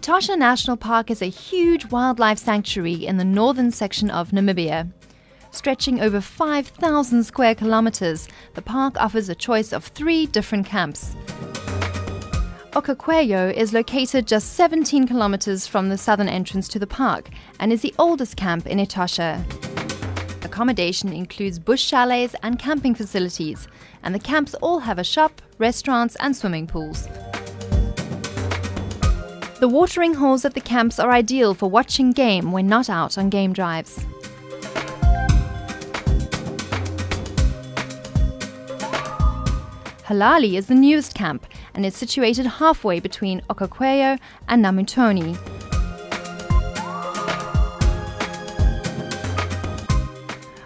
Etosha National Park is a huge wildlife sanctuary in the northern section of Namibia. Stretching over 5,000 square kilometers, the park offers a choice of 3 different camps. Okaukeujo is located just 17 kilometers from the southern entrance to the park and is the oldest camp in Etosha. Accommodation includes bush chalets and camping facilities, and the camps all have a shop, restaurants and swimming pools. The watering holes at the camps are ideal for watching game when not out on game drives. Halali is the newest camp and is situated halfway between Okaukeujo and Namutoni.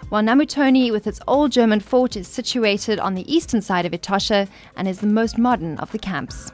While Namutoni, with its old German fort, is situated on the eastern side of Etosha and is the most modern of the camps.